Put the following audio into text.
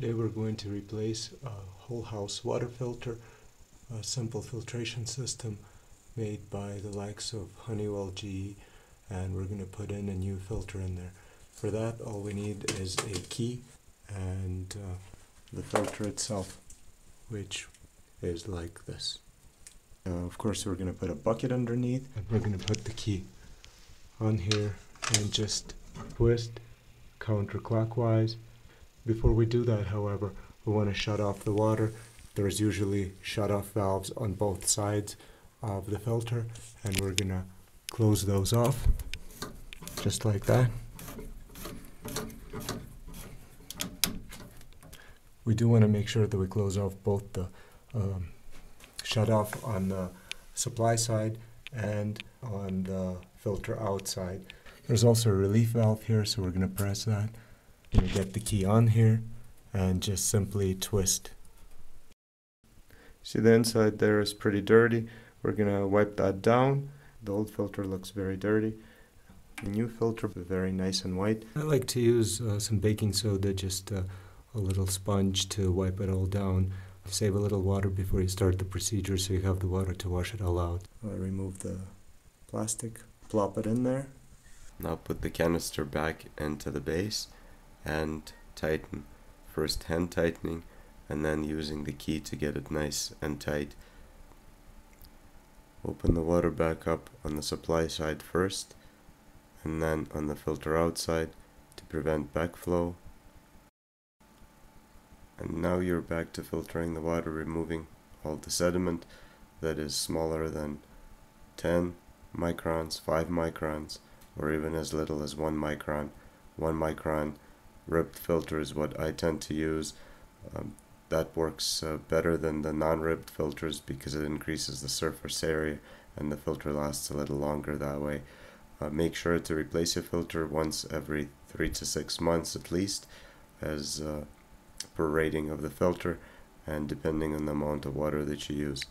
Today we're going to replace a whole house water filter, a simple filtration system made by the likes of Honeywell, GE, and we're going to put in a new filter in there. For that, all we need is a key and the filter itself, which is like this. Of course, we're going to put a bucket underneath and we're going to put the key on here and just twist counterclockwise. Before we do that, however, we want to shut off the water. There's usually shut-off valves on both sides of the filter, and we're going to close those off just like that. We do want to make sure that we close off both the shut-off on the supply side and on the filter outside. There's also a relief valve here, so we're going to press that. You get the key on here and just simply twist. See, the inside there is pretty dirty. We're gonna wipe that down. The old filter looks very dirty. The new filter is very nice and white. I like to use some baking soda, just a little sponge to wipe it all down. Save a little water before you start the procedure so you have the water to wash it all out. I remove the plastic, plop it in there. Now put the canister back into the base and tighten. First hand tightening and then using the key to get it nice and tight. Open the water back up on the supply side first and then on the filter outside to prevent backflow. And now you're back to filtering the water, removing all the sediment that is smaller than 10 microns, 5 microns, or even as little as 1 micron. 1 micron ripped filter is what I tend to use. That works better than the non-ripped filters because it increases the surface area and the filter lasts a little longer that way. Make sure to replace your filter once every 3 to 6 months at least, as per rating of the filter and depending on the amount of water that you use.